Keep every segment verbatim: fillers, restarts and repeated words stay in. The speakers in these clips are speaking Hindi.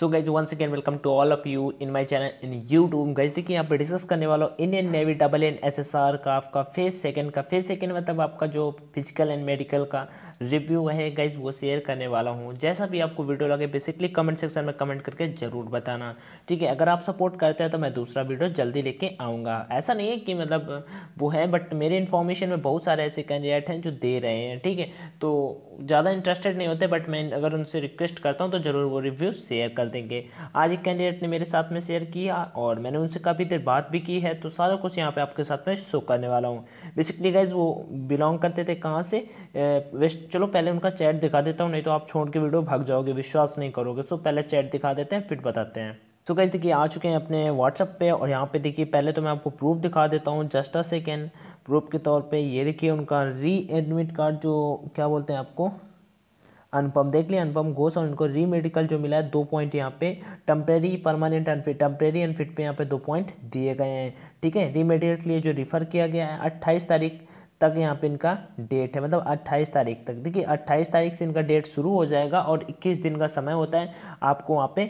So guys once again welcome to all of you in my channel in YouTube. Guys देखिए यहाँ पे डिस्कस करने वाला Indian Navy double N S S R का आपका फेस सेकंड का फेस सेकंड मतलब आपका जो फिजिकल एंड मेडिकल का रिव्यू है गाइज वो शेयर करने वाला हूँ। जैसा भी आपको वीडियो लगे बेसिकली कमेंट सेक्शन में कमेंट करके जरूर बताना, ठीक है। अगर आप सपोर्ट करते हैं तो मैं दूसरा वीडियो जल्दी लेके आऊँगा। ऐसा नहीं है कि मतलब वो है, बट मेरे इन्फॉर्मेशन में बहुत सारे ऐसे कैंडिडेट हैं जो दे रहे हैं, ठीक है, तो ज़्यादा इंटरेस्टेड नहीं होते, बट मैं अगर उनसे रिक्वेस्ट करता हूँ तो ज़रूर वो रिव्यू शेयर कर देंगे। आज एक कैंडिडेट ने मेरे साथ में शेयर किया और मैंने उनसे काफ़ी देर बात भी की है, तो सारा कुछ यहाँ पे आपके साथ में शो करने वाला हूँ। बेसिकली गाइज वो बिलोंग करते थे कहाँ से, वेस्ट। चलो पहले उनका चैट दिखा देता हूँ, नहीं तो आप छोड़ के वीडियो भाग जाओगे, विश्वास नहीं करोगे। सो पहले चैट दिखा देते हैं फिर बताते हैं। सो गाइज देखिए आ चुके हैं अपने व्हाट्सअप पे और यहाँ पे देखिए पहले तो मैं आपको प्रूफ दिखा देता हूँ, जस्ट अ सेकेंड। प्रूफ के तौर पे ये देखिए उनका री एडमिट कार्ड, जो क्या बोलते हैं आपको, अनुपम, देख लिया अनुपम घोष, और इनको री मेडिकल जो मिला है दो पॉइंट यहाँ पे, temporary permanent unfit, temporary unfit पे यहाँ पे दो पॉइंट दिए गए हैं, ठीक है। री मेडिकल के लिए जो रिफ़र किया गया है अट्ठाईस तारीख तक यहाँ पे इनका डेट है, मतलब अट्ठाईस तारीख तक। देखिए अट्ठाईस तारीख से इनका डेट शुरू हो जाएगा और इक्कीस दिन का समय होता है आपको वहाँ पे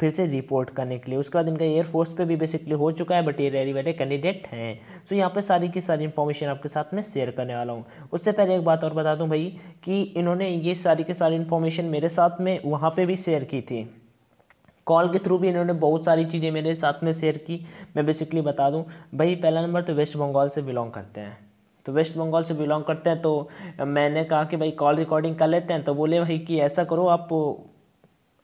फिर से रिपोर्ट करने के लिए। उसके बाद इनका एयरफोर्स पे भी बेसिकली हो चुका है, बट ये रेरी वाले कैंडिडेट हैं। सो so यहाँ पे सारी की सारी इन्फॉर्मेशन आपके साथ में शेयर करने वाला हूँ। उससे पहले एक बात और बता दूँ भाई कि इन्होंने ये सारी की सारी इन्फॉर्मेशन मेरे साथ में वहाँ पे भी शेयर की थी, कॉल के थ्रू भी इन्होंने बहुत सारी चीज़ें मेरे साथ में शेयर की। मैं बेसिकली बता दूँ भाई, पहला नंबर तो वेस्ट बंगाल से बिलोंग करते हैं, तो वेस्ट बंगाल से बिलोंग करते हैं तो मैंने कहा कि भाई कॉल रिकॉर्डिंग कर लेते हैं, तो बोले भाई कि ऐसा करो आप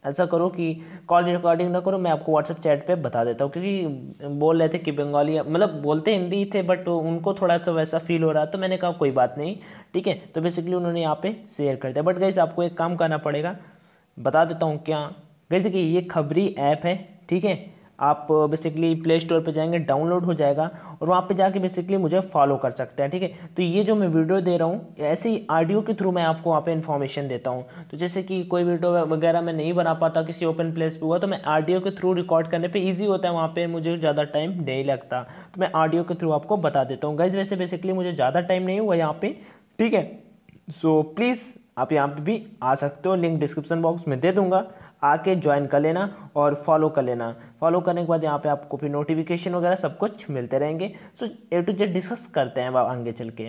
ऐसा करो कि कॉल रिकॉर्डिंग ना करो, मैं आपको व्हाट्सएप चैट पे बता देता हूँ। क्योंकि बोल रहे थे कि बंगाली, मतलब बोलते हिंदी थे बट उनको थोड़ा सा वैसा फील हो रहा, तो मैंने कहा कोई बात नहीं, ठीक है। तो बेसिकली उन्होंने यहाँ पे शेयर कर दिया। बट गाइस आपको एक काम करना पड़ेगा, बता देता हूँ क्या। गाइस देखिए ये खबरी ऐप है, ठीक है, आप बेसिकली प्ले स्टोर पर जाएंगे, डाउनलोड हो जाएगा और वहाँ पे जाके बेसिकली मुझे फॉलो कर सकते हैं, ठीक है। तो ये जो मैं वीडियो दे रहा हूँ ऐसे ही ऑडियो के थ्रू मैं आपको वहाँ पे इन्फॉर्मेशन देता हूँ। तो जैसे कि कोई वीडियो वगैरह मैं नहीं बना पाता, किसी ओपन प्लेस पे हुआ, तो मैं ऑडियो के थ्रू रिकॉर्ड करने पे ईजी होता है, वहाँ पे मुझे ज़्यादा टाइम नहीं लगता, तो मैं ऑडियो के थ्रू आपको बता देता हूँ। गाइज वैसे बेसिकली मुझे ज़्यादा टाइम नहीं हुआ यहाँ पर, ठीक है। सो प्लीज़ आप यहाँ पर भी आ सकते हो, लिंक डिस्क्रिप्शन बॉक्स में दे दूँगा, आके ज्वाइन कर लेना और फॉलो कर लेना। फॉलो करने के बाद यहाँ पे आपको फिर नोटिफिकेशन वगैरह सब कुछ मिलते रहेंगे। So A to Z discuss करते हैं आगे चल के।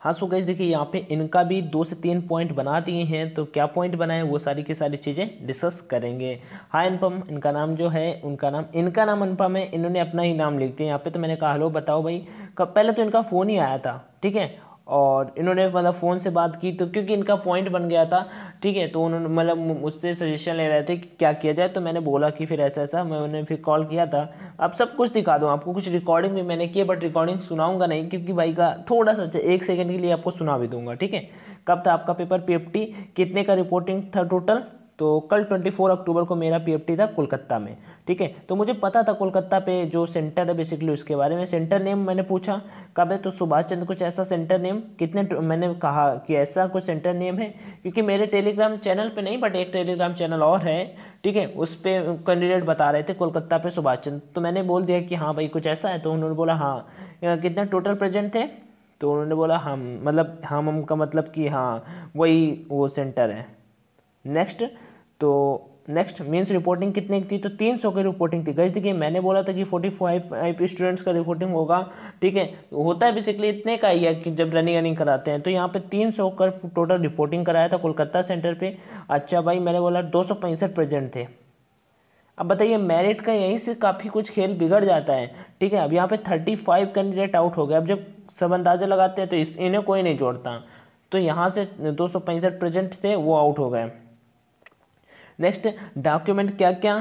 हाँ सो गाइस देखिए यहाँ पे इनका भी दो से तीन पॉइंट बना दिए हैं, तो क्या पॉइंट बनाए वो सारी की सारी चीज़ें डिस्कस करेंगे। हाय अनुपम, इनका नाम जो है, उनका नाम इनका नाम अनुपम है, इन्होंने अपना ही नाम लिख दिया यहाँ पे। तो मैंने कहा हेलो बताओ भाई, कब पहले तो इनका फ़ोन ही आया था, ठीक है, और इन्होंने मतलब फ़ोन से बात की, तो क्योंकि इनका पॉइंट बन गया था, ठीक है, तो उन्होंने मतलब मुझसे सजेशन ले रहे थे कि क्या किया जाए। तो मैंने बोला कि फिर ऐसा ऐसा मैं उन्हें फिर कॉल किया था। अब सब कुछ दिखा दूँ आपको, कुछ रिकॉर्डिंग भी मैंने की है, बट रिकॉर्डिंग सुनाऊंगा नहीं क्योंकि भाई का थोड़ा सा एक सेकंड के लिए आपको सुना भी दूंगा, ठीक है। कब था आपका पेपर पीएफटी, कितने का रिपोर्टिंग था टोटल, तो कल चौबीस अक्टूबर को मेरा पीएफटी था कोलकाता में, ठीक है। तो मुझे पता था कोलकाता पे जो सेंटर है बेसिकली उसके बारे में। सेंटर नेम मैंने पूछा कब है, तो सुभाष चंद्र कुछ ऐसा सेंटर नेम, कितने मैंने कहा कि ऐसा कुछ सेंटर नेम है, क्योंकि मेरे टेलीग्राम चैनल पे नहीं बट एक टेलीग्राम चैनल और है, ठीक है, उस पर कैंडिडेट बता रहे थे कोलकाता पे सुभाष चंद्र, तो मैंने बोल दिया कि हाँ भाई कुछ ऐसा है। तो उन्होंने बोला हाँ, कितने टोटल प्रेजेंट थे, तो उन्होंने बोला हम, मतलब हम हम का मतलब कि हाँ वही वो सेंटर है। नेक्स्ट, तो नेक्स्ट मीन्स रिपोर्टिंग कितने की थी, तो तीन सौ की रिपोर्टिंग थी। गाइस देखिए मैंने बोला था कि पैंतालीस स्टूडेंट्स का रिपोर्टिंग होगा, ठीक है, होता है बेसिकली इतने का ही है कि जब रनिंग रनिंग कराते हैं। तो यहाँ पे तीन सौ का टोटल रिपोर्टिंग कराया था कोलकाता सेंटर पे। अच्छा भाई मैंने बोला दो सौ पैंसठ प्रेजेंट थे। अब बताइए मेरिट का यहीं से काफ़ी कुछ खेल बिगड़ जाता है, ठीक है। अब यहाँ पर थर्टी फाइव कैंडिडेट आउट हो गए। अब जब सब अंदाजा लगाते हैं तो इस इन्हें कोई नहीं जोड़ता, तो यहाँ से दो सौ पैंसठ प्रेजेंट थे वो आउट हो गए। नेक्स्ट डॉक्यूमेंट क्या क्या,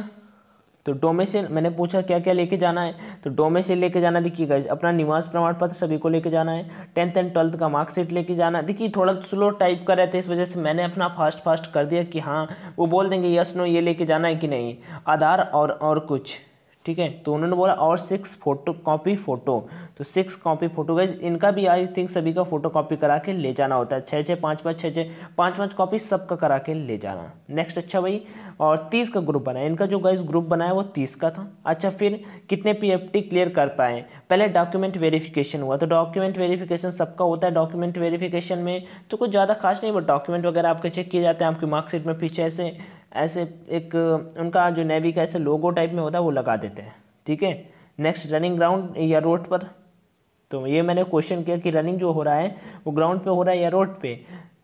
तो डोमेसिल मैंने पूछा क्या क्या लेके जाना है, तो डोमेसिल लेके जाना, देखिए गाइस अपना निवास प्रमाण पत्र सभी को लेके जाना है, टेंथ एंड ट्वेल्थ का मार्कशीट लेके जाना। देखिए थोड़ा स्लो टाइप कर रहे थे, इस वजह से मैंने अपना फास्ट फास्ट कर दिया कि हाँ वो बोल देंगे यस नो ये लेके जाना है कि नहीं। आधार और और कुछ, ठीक है, तो उन्होंने बोला और सिक्स फोटो कॉपी फ़ोटो, तो सिक्स कॉपी फ़ोटो। गाइस इनका भी आई थिंक सभी का फ़ोटो कॉपी करा के ले जाना होता है, छः छः पाँच पाँच छः छः पाँच पाँच कॉपी सबका करा के ले जाना। नेक्स्ट, अच्छा भाई और तीस का ग्रुप बनाया, इनका जो गाइस ग्रुप बनाया वो तीस का था। अच्छा फिर कितने पीएफटी क्लियर कर पाए, पहले डॉक्यूमेंट वेरिफिकेशन हुआ, तो डॉक्यूमेंट वेरिफिकेशन सबका होता है। डॉक्यूमेंट वेरिफिकेशन में तो कुछ ज़्यादा खास नहीं, बट डॉक्यूमेंट वगैरह आपके चेक किए जाते हैं, आपकी मार्कशीट में पीछे ऐसे ऐसे एक उनका जो नेवी का ऐसे लोगो टाइप में होता है वो लगा देते हैं, ठीक है। नेक्स्ट रनिंग ग्राउंड या रोड पर, तो ये मैंने क्वेश्चन किया कि रनिंग जो हो रहा है वो ग्राउंड पे हो रहा है या रोड पे।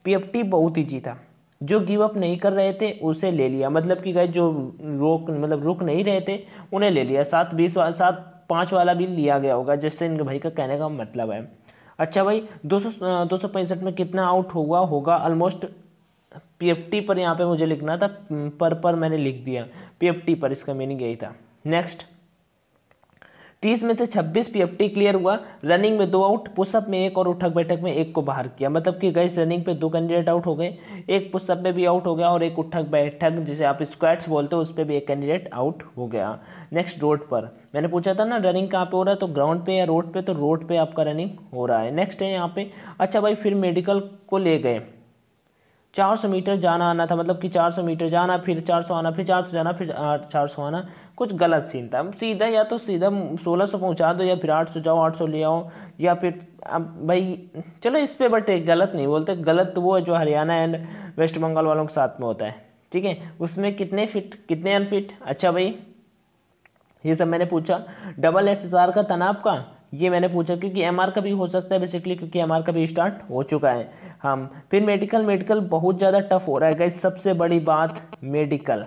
पीएफटी बहुत इजी था, जो गिव अप नहीं कर रहे थे उसे ले लिया, मतलब कि गाइस जो रोक मतलब रुक नहीं रहे थे उन्हें ले लिया। सात बीस वाला सात पाँच वाला भी लिया गया होगा, जिससे इनके भाई का कहने का मतलब है। अच्छा भाई दो सौ दो सौ पैंसठ में कितना आउट हुआ होगा? ऑलमोस्ट पीएफटी पर यहाँ पे मुझे लिखना था, पर पर मैंने लिख दिया पीएफटी पर, इसका मीनिंग यही था। नेक्स्ट तीस में से छब्बीस पीएफटी क्लियर हुआ। रनिंग में दो आउट, पुशअप में एक और उठक बैठक में एक को बाहर किया। मतलब कि गाइस रनिंग पे दो कैंडिडेट आउट हो गए, एक पुशअप में भी आउट हो गया और एक उठक बैठक जिसे आप स्क्वाट्स बोलते हो उस पर भी एक कैंडिडेट आउट हो गया। नेक्स्ट रोड पर, मैंने पूछा था ना रनिंग कहाँ पे हो रहा है, तो ग्राउंड पे या रोड पे, तो रोड पे आपका रनिंग हो रहा है। नेक्स्ट है यहाँ पे, अच्छा भाई फिर मेडिकल को ले गए, चार सौ मीटर जाना आना था, मतलब कि चार सौ मीटर जाना फिर चार सौ आना फिर चार सौ जाना फिर चार सौ आना, कुछ गलत सीन था। सीधा या तो सीधा सोलह सौ पहुंचा दो या फिर आठ सौ जाओ आठ सौ ले आओ, या फिर अब भाई चलो इस पे बट गलत नहीं बोलते, गलत तो वो है जो हरियाणा एंड वेस्ट बंगाल वालों के साथ में होता है, ठीक है। उसमें कितने फिट कितने अनफिट, अच्छा भाई ये सब मैंने पूछा। डबल एस एस आर का तनाव का ये मैंने पूछा, क्योंकि एमआर का भी हो सकता है बेसिकली, क्योंकि एमआर का भी स्टार्ट हो चुका है। हम फिर मेडिकल मेडिकल बहुत ज़्यादा टफ हो रहा है गाइस, सबसे बड़ी बात मेडिकल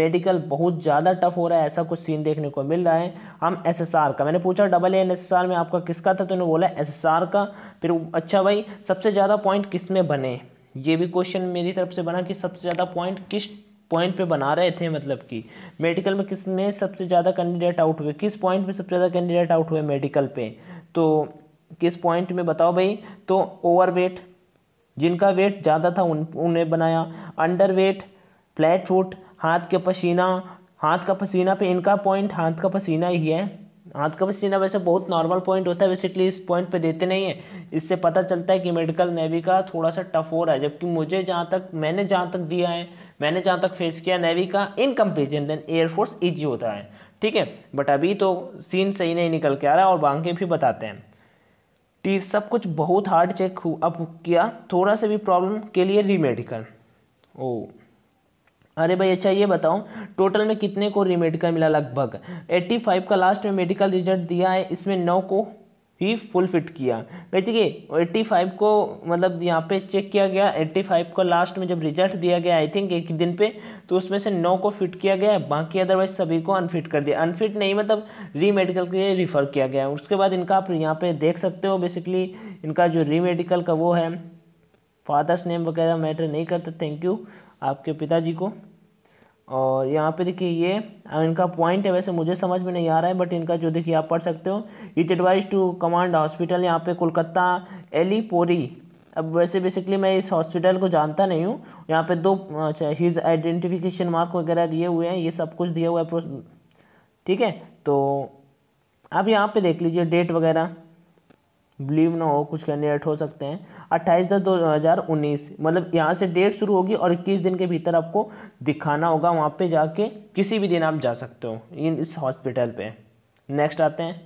मेडिकल बहुत ज़्यादा टफ हो रहा है, ऐसा कुछ सीन देखने को मिल रहा है। हम एसएसआर का, मैंने पूछा डबल ए एंड एसएसआर में आपका किसका था, तो उन्होंने बोला एसएसआर का। फिर अच्छा भाई सबसे ज़्यादा पॉइंट किस में बने, ये भी क्वेश्चन मेरी तरफ से बना कि सबसे ज़्यादा पॉइंट किस पॉइंट पे बना रहे थे, मतलब कि मेडिकल में किसने सबसे ज़्यादा कैंडिडेट आउट हुए, किस पॉइंट पे सबसे ज़्यादा कैंडिडेट आउट हुए मेडिकल पे, तो किस पॉइंट में बताओ भाई। तो ओवरवेट, जिनका वेट ज़्यादा था उन उन्हें बनाया, अंडरवेट, फ्लैट फुट, हाथ के पसीना, हाथ का पसीना पे इनका पॉइंट हाथ का पसीना ही है। हाथ का पसीना वैसे बहुत नॉर्मल पॉइंट होता है, बेसिकली इस पॉइंट पे देते नहीं है, इससे पता चलता है कि मेडिकल नेवी का थोड़ा सा टफ हो रहा है। जबकि मुझे जहाँ तक मैंने जहाँ तक दिया है मैंने जहाँ तक फेस किया नेवी का in comparison then air force easy होता है, ठीक है। बट अभी तो सीन सही नहीं निकल के आ रहा है और बांके भी बताते हैं टी सब कुछ बहुत हार्ड चेक अप किया, थोड़ा सा भी प्रॉब्लम के लिए रीमेडिकल। ओ अरे भाई अच्छा ये बताओ टोटल में कितने को रीमेडिकल मिला? लगभग पचासी का लास्ट में मेडिकल रिजल्ट दिया है, इसमें नौ को ही फुल फिट किया। भाई ठीक है पचासी को मतलब यहाँ पे चेक किया गया, पचासी का लास्ट में जब रिजल्ट दिया गया आई थिंक एक दिन पे, तो उसमें से नौ को फिट किया गया है, बाकी अदरवाइज सभी को अनफिट कर दिया। अनफिट नहीं मतलब रीमेडिकल के लिए रिफ़र किया गया है। उसके बाद इनका आप यहाँ पे देख सकते हो बेसिकली इनका जो रीमेडिकल का वो है, फादर्स नेम वगैरह मैटर नहीं करता, थैंक यू आपके पिताजी को। और यहाँ पे देखिए ये इनका पॉइंट है, वैसे मुझे समझ में नहीं आ रहा है बट इनका जो देखिए आप पढ़ सकते हो, it advise to command hospital यहाँ पे कोलकाता एलीपोरी। अब वैसे बेसिकली मैं इस हॉस्पिटल को जानता नहीं हूँ, यहाँ पे दो अच्छा हिज आइडेंटिफिकेशन मार्क वगैरह दिए हुए हैं, ये सब कुछ दिया हुआ है, ठीक है। तो आप यहाँ पर देख लीजिए डेट वगैरह, बिलीव ना हो कुछ कैंडिडेट हो सकते हैं अट्ठाईस दस दो हज़ार उन्नीस, मतलब यहाँ से डेट शुरू होगी और इक्कीस दिन के भीतर आपको दिखाना होगा, वहाँ पे जाके किसी भी दिन आप जा सकते हो इन इस हॉस्पिटल पे। नेक्स्ट आते हैं,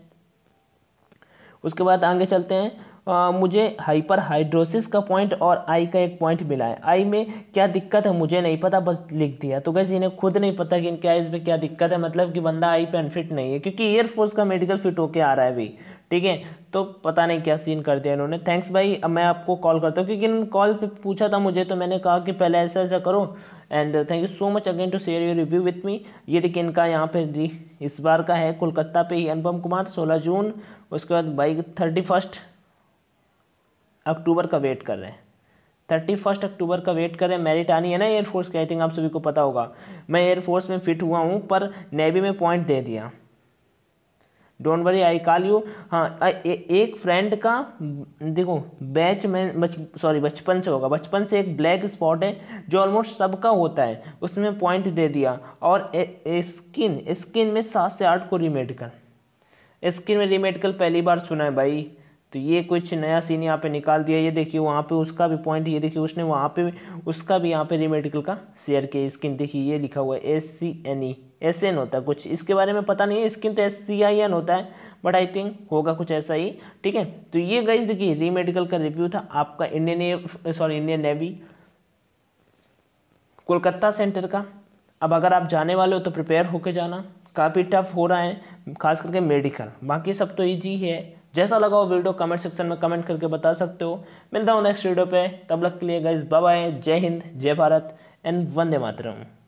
उसके बाद आगे चलते हैं। आ, मुझे हाइपर हाइड्रोसिस का पॉइंट और आई का एक पॉइंट मिला है। आई में क्या दिक्कत है मुझे नहीं पता, बस लिख दिया। तो कैसे इन्हें खुद नहीं पता कि इनके आईज में क्या दिक्कत है, मतलब कि बंदा आई पे अनफिट नहीं है, क्योंकि एयरफोर्स का मेडिकल फिट होके आ रहा है अभी, ठीक है। तो पता नहीं क्या सीन कर दिया इन्होंने। थैंक्स भाई, अब मैं आपको कॉल करता हूँ, क्योंकि इन्होंने कॉल पे पूछा था मुझे, तो मैंने कहा कि पहले ऐसा ऐसा करो। And thank you so much again to share your review with me. ये देखिए इनका यहाँ पे इस बार का है कोलकाता पे ही अनुपम कुमार सोलह जून, उसके बाद भाई थर्टी फर्स्ट अक्टूबर का वेट कर रहे हैं, थर्टी फर्स्ट अक्टूबर का वेट करें। मेरिट आनी है ना एयरफोर्स की, आई थिंक आप सभी को पता होगा। मैं एयरफोर्स में फिट हुआ हूँ पर नेवी में पॉइंट दे दिया, don't worry I call you. हाँ ए, एक फ्रेंड का देखो बैच में बच सॉरी बचपन से होगा, बचपन से एक ब्लैक स्पॉट है जो ऑलमोस्ट सबका होता है, उसमें पॉइंट दे दिया। और ए, ए, स्किन स्किन में सात से आठ को रीमेडिकल, स्किन में रीमेडिकल पहली बार सुना है भाई, तो ये कुछ नया सीन यहाँ पे निकाल दिया। ये देखिए वहाँ पे उसका भी पॉइंट, ये देखिए उसने वहाँ पे उसका भी यहाँ पे रीमेडिकल का शेयर किया। स्किन देखिए ये लिखा हुआ है S C N E S N होता है कुछ, इसके बारे में पता नहीं है, स्किन तो एस सी आई एन होता है बट आई थिंक होगा कुछ ऐसा ही, ठीक है। तो ये गाइस देखिए रीमेडिकल का रिव्यू था आपका Indian sorry Indian Navy Kolkata centre का। अब अगर आप जाने वाले हो तो प्रिपेयर होके जाना, काफ़ी टफ हो रहा है खास करके मेडिकल, बाकी सब तो ईजी है। जैसा लगा हो वीडियो कमेंट सेक्शन में कमेंट करके बता सकते हो। मिलता हूँ नेक्स्ट वीडियो पे, तब तक के लिए गाइस बाय बाय, जय हिंद, जय भारत एंड वंदे मातरम।